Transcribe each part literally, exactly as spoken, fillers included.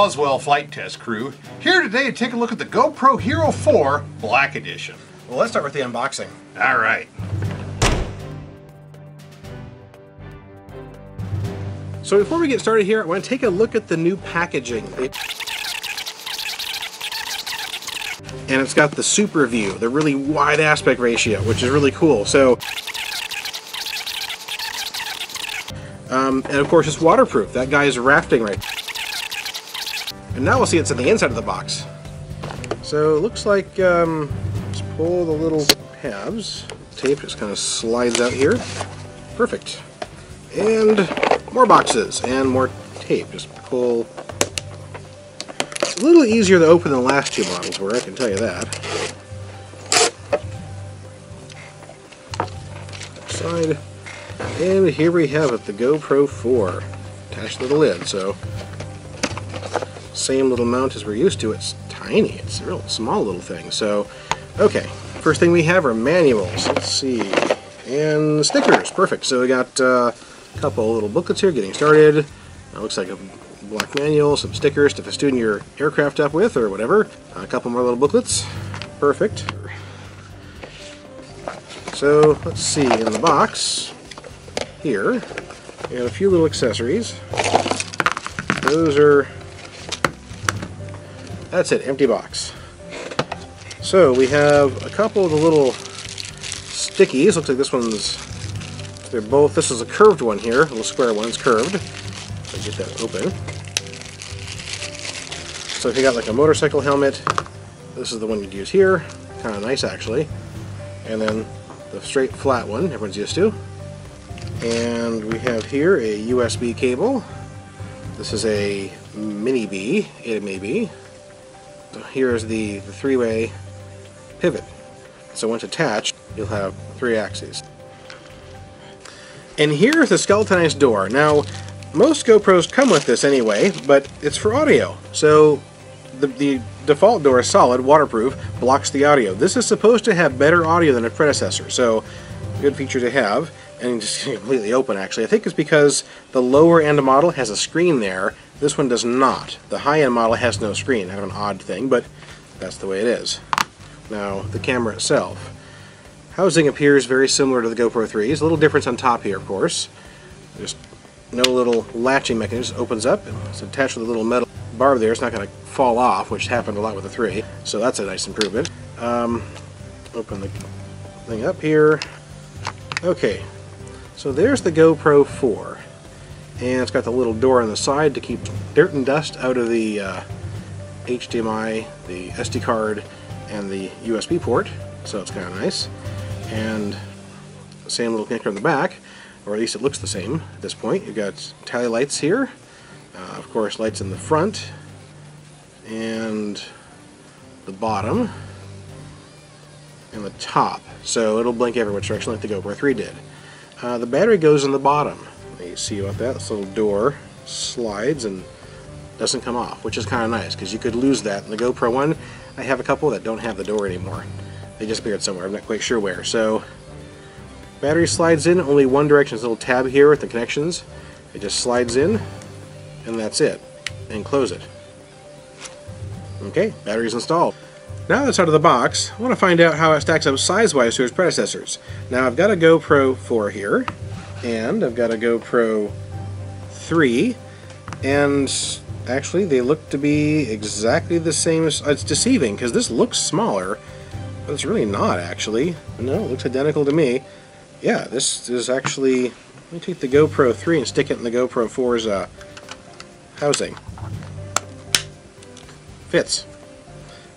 Roswell Flight Test Crew, here today to take a look at the GoPro Hero four Black Edition. Well, let's start with the unboxing. All right. So before we get started here, I want to take a look at the new packaging. It and it's got the Super View, the really wide aspect ratio, which is really cool. So Um, and of course it's waterproof. That guy is rafting right there. And now we'll see it's in the inside of the box. So it looks like, um, let's pull the little tabs. Tape just kind of slides out here. Perfect. And more boxes and more tape. Just pull. It's a little easier to open than the last two models were, I can tell you that. Side. And here we have it, the GoPro four, attached to the lid, so same little mount as we're used to. It's tiny, it's a real small little thing. So, okay, first thing we have are manuals, let's see, and stickers, perfect. So we got uh, a couple little booklets here, getting started. That looks like a black manual, some stickers to festoon your aircraft up with or whatever. A couple more little booklets, perfect. So, let's see, in the box, here, and a few little accessories. Those are, that's it, empty box. So we have a couple of the little stickies. Looks like this one's, they're both, this is a curved one here, a little square one's curved. I'll get that open. So if you got like a motorcycle helmet, this is the one you'd use here. Kind of nice actually. And then the straight flat one, everyone's used to. And we have here a U S B cable. This is a mini B, it may be. So here's the, the three-way pivot. So once attached, you'll have three axes. And here's the skeletonized door. Now, most GoPros come with this anyway, but it's for audio. So the, the default door is solid, waterproof, blocks the audio. This is supposed to have better audio than its predecessor, so good feature to have. And just completely open actually. I think it's because the lower end model has a screen there. This one does not. The high end model has no screen. Kind of an odd thing, but that's the way it is. Now, the camera itself. Housing appears very similar to the GoPro three's. A little difference on top here, of course. There's no little latching mechanism. It opens up and it's attached to the little metal bar there. It's not going to fall off, which happened a lot with the three. So that's a nice improvement. Um, open the thing up here. Okay. So there's the GoPro four, and it's got the little door on the side to keep dirt and dust out of the uh, H D M I, the S D card, and the U S B port, so it's kind of nice. And the same little connector on the back, or at least it looks the same at this point. You've got tally lights here, uh, of course lights in the front, and the bottom, and the top. So it'll blink every which direction like the GoPro three did. Uh, the battery goes in the bottom. You see about that, this little door slides and doesn't come off, which is kind of nice because you could lose that. In the GoPro one, I have a couple that don't have the door anymore. They disappeared somewhere, I'm not quite sure where. So, battery slides in, only one direction. There's a little tab here with the connections. It just slides in, and that's it. And close it. Okay, battery's installed. Now that's out of the box, I want to find out how it stacks up size-wise to its predecessors. Now I've got a GoPro four here, and I've got a GoPro three, and actually they look to be exactly the same. As, it's deceiving, because this looks smaller, but it's really not, actually. No, it looks identical to me. Yeah, this is actually, let me take the GoPro three and stick it in the GoPro four's uh, housing. Fits.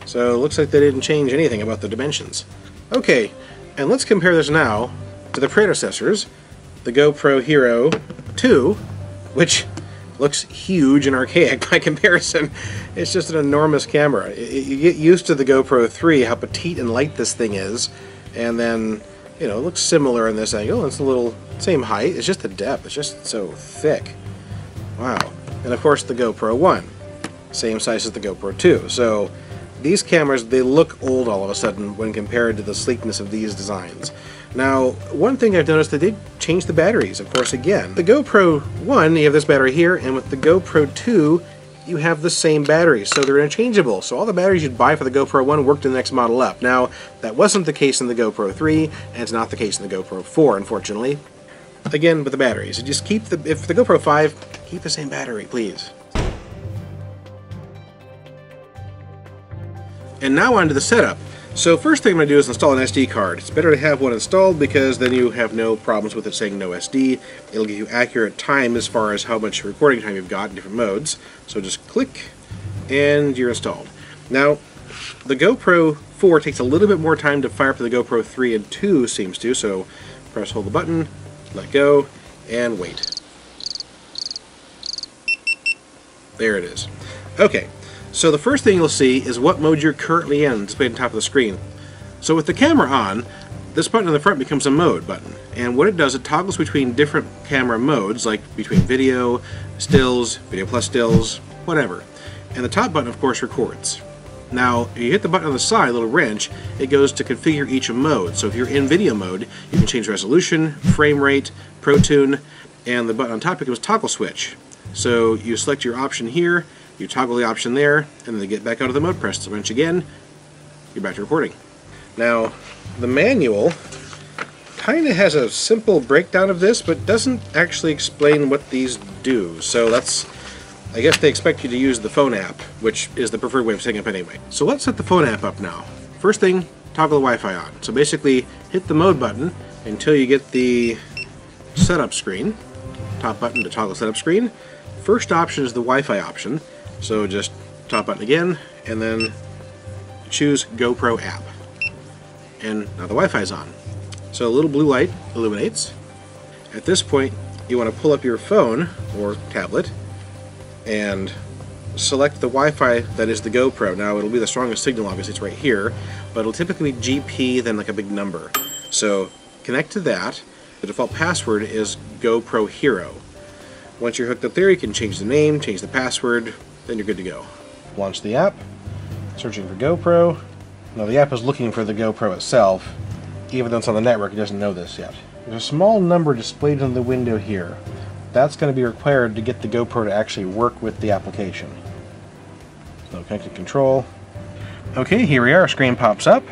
So it looks like they didn't change anything about the dimensions. Okay, and let's compare this now to the predecessors, the GoPro Hero two, which looks huge and archaic by comparison. It's just an enormous camera. It, you get used to the GoPro three, how petite and light this thing is, and then, you know, it looks similar in this angle. It's a little, same height, it's just the depth, it's just so thick. Wow. And of course the GoPro one, same size as the GoPro two. So these cameras, they look old all of a sudden when compared to the sleekness of these designs. Now, one thing I've noticed, they did change the batteries, of course, again. The GoPro one, you have this battery here, and with the GoPro two, you have the same batteries, so they're interchangeable. So all the batteries you'd buy for the GoPro one worked in the next model up. Now, that wasn't the case in the GoPro three, and it's not the case in the GoPro four, unfortunately. Again, with the batteries, just keep the, if the GoPro five, keep the same battery, please. And now onto the setup. So first thing I'm going to do is install an S D card. It's better to have one installed because then you have no problems with it saying no S D. It'll give you accurate time as far as how much recording time you've got in different modes. So just click and you're installed. Now the GoPro four takes a little bit more time to fire up than the GoPro three and two seems to, so press, hold the button, let go, and wait. There it is. Okay. So the first thing you'll see is what mode you're currently in, displayed on top of the screen. So with the camera on, this button on the front becomes a mode button. And what it does, it toggles between different camera modes, like between video, stills, video plus stills, whatever. And the top button, of course, records. Now, you hit the button on the side, little wrench, it goes to configure each mode. So if you're in video mode, you can change resolution, frame rate, pro tune, and the button on top becomes toggle switch. So you select your option here, you toggle the option there, and then you get back out of the mode, press the wrench again, you're back to recording. Now, the manual kind of has a simple breakdown of this, but doesn't actually explain what these do. So that's, I guess they expect you to use the phone app, which is the preferred way of setting up anyway. So let's set the phone app up now. First thing, toggle the Wi-Fi on. So basically, hit the mode button until you get the setup screen. Top button to toggle setup screen. First option is the Wi-Fi option. So just top button again, and then choose GoPro app. And now the Wi-Fi's on. So a little blue light illuminates. At this point, you want to pull up your phone or tablet and select the Wi-Fi that is the GoPro. Now it'll be the strongest signal, obviously it's right here, but it'll typically be G P, then like a big number. So connect to that. The default password is GoPro Hero. Once you're hooked up there, you can change the name, change the password, then you're good to go. Launch the app, searching for GoPro. Now the app is looking for the GoPro itself. Even though it's on the network, it doesn't know this yet. There's a small number displayed on the window here. That's going to be required to get the GoPro to actually work with the application. So connected control. Okay, here we are, our screen pops up,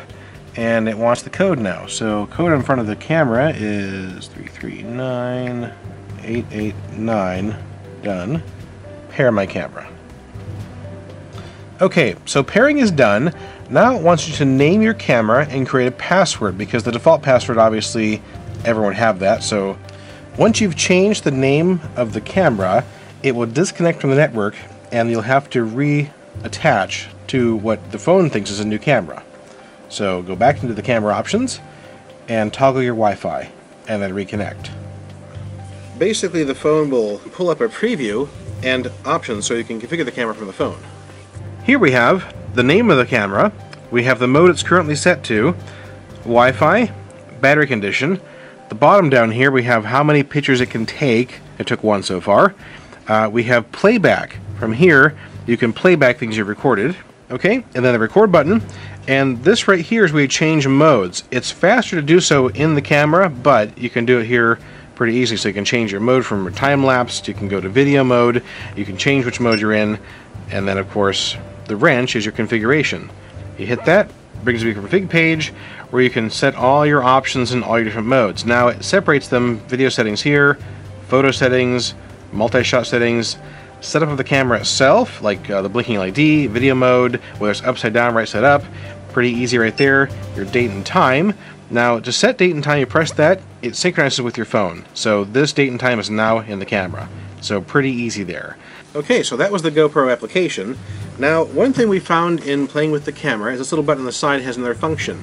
and it wants the code now. So code in front of the camera is three three nine eight eight nine, done. Pair my camera. Okay, so pairing is done. Now it wants you to name your camera and create a password, because the default password, obviously, everyone have that. So once you've changed the name of the camera, it will disconnect from the network and you'll have to reattach to what the phone thinks is a new camera. So go back into the camera options and toggle your Wi-Fi and then reconnect. Basically, the phone will pull up a preview and options so you can configure the camera from the phone. Here we have the name of the camera, we have the mode it's currently set to, Wi-Fi, battery condition. The bottom down here we have how many pictures it can take. It took one so far. Uh, we have playback. From here you can play back things you've recorded. Okay, and then the record button. And this right here is where you change modes. It's faster to do so in the camera, but you can do it here pretty easily. So you can change your mode from time-lapse, you can go to video mode, you can change which mode you're in, and then of course the wrench is your configuration. You hit that, brings you to your config page where you can set all your options in all your different modes. Now it separates them, video settings here, photo settings, multi-shot settings, setup of the camera itself, like uh, the blinking L E D, video mode, whether it's upside down, right side up, pretty easy right there, your date and time. Now to set date and time, you press that, it synchronizes with your phone. So this date and time is now in the camera. So pretty easy there. Okay, so that was the GoPro application. Now, one thing we found in playing with the camera is this little button on the side has another function.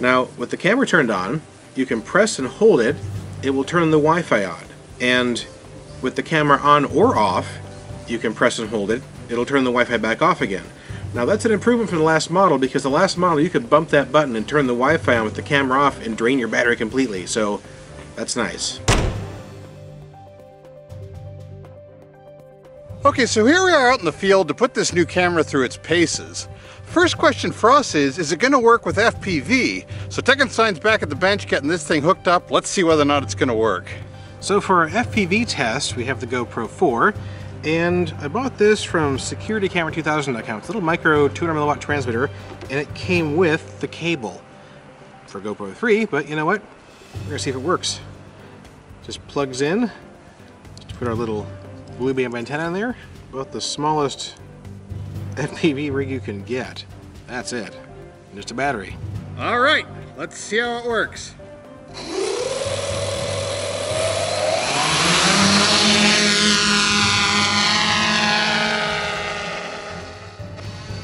Now, with the camera turned on, you can press and hold it, it will turn the Wi-Fi on. And with the camera on or off, you can press and hold it, it'll turn the Wi-Fi back off again. Now that's an improvement from the last model, because the last model you could bump that button and turn the Wi-Fi on with the camera off and drain your battery completely, so that's nice. Okay, so here we are out in the field to put this new camera through its paces. First question for us is, is it going to work with F P V? So Tekenstein's back at the bench getting this thing hooked up. Let's see whether or not it's going to work. So for our F P V test, we have the GoPro four. And I bought this from security camera two thousand dot com. It's a little micro two hundred milliwatt transmitter, and it came with the cable for GoPro three, but you know what? We're gonna see if it works. Just plugs in. Just put our little blue band antenna in there. About the smallest F P V rig you can get. That's it. And just a battery. All right, let's see how it works.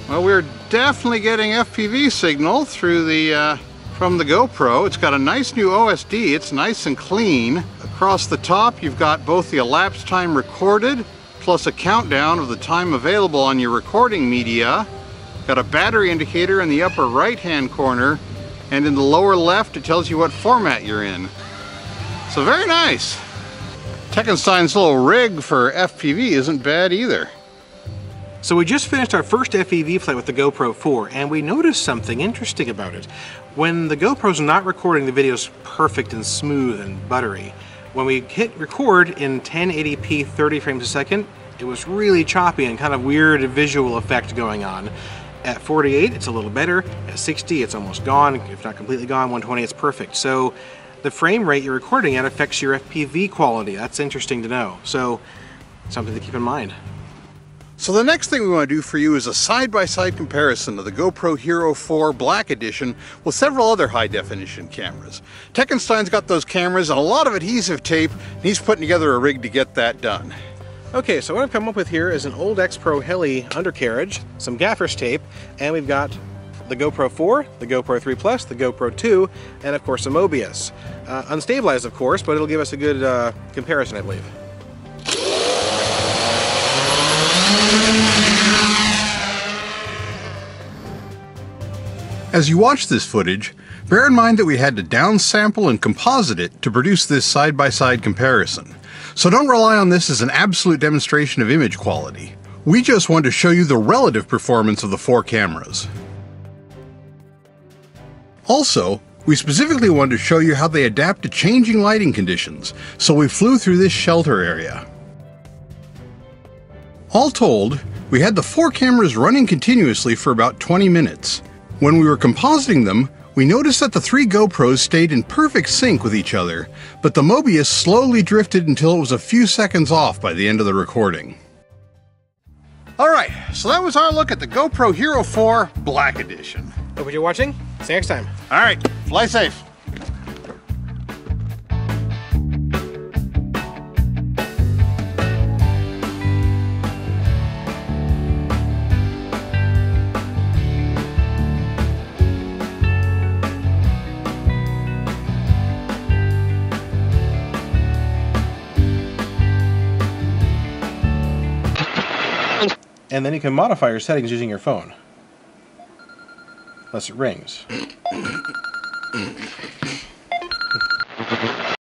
Well, we're definitely getting F P V signal through the uh, from the GoPro. It's got a nice new O S D. It's nice and clean. Across the top, you've got both the elapsed time recorded plus a countdown of the time available on your recording media. Got a battery indicator in the upper right-hand corner, and in the lower left, it tells you what format you're in. So very nice. Teckenstein's little rig for F P V isn't bad either. So we just finished our first F P V flight with the GoPro four, and we noticed something interesting about it. When the GoPro's not recording, the video's perfect and smooth and buttery. When we hit record in ten eighty p, thirty frames a second, it was really choppy and kind of weird visual effect going on. At forty-eight, it's a little better. At sixty, it's almost gone, if not completely gone. one twenty, it's perfect. So the frame rate you're recording at affects your F P V quality. That's interesting to know. So something to keep in mind. So the next thing we want to do for you is a side-by-side comparison of the GoPro Hero four Black Edition with several other high-definition cameras. Teckenstein's got those cameras and a lot of adhesive tape, and he's putting together a rig to get that done. Okay, so what I've come up with here is an old X-Pro Heli undercarriage, some gaffer's tape, and we've got the GoPro four, the GoPro three Plus, the GoPro two, and of course a Mobius. Uh, unstabilized, of course, but it'll give us a good uh, comparison, I believe. As you watch this footage, bear in mind that we had to downsample and composite it to produce this side-by-side comparison. So don't rely on this as an absolute demonstration of image quality. We just want to show you the relative performance of the four cameras. Also, we specifically wanted to show you how they adapt to changing lighting conditions, so we flew through this shelter area. All told, we had the four cameras running continuously for about twenty minutes. When we were compositing them, we noticed that the three GoPros stayed in perfect sync with each other, but the Mobius slowly drifted until it was a few seconds off by the end of the recording. Alright, so that was our look at the GoPro Hero four Black Edition. Hope you're watching. See you next time. Alright, fly safe. And then you can modify your settings using your phone. Unless it rings.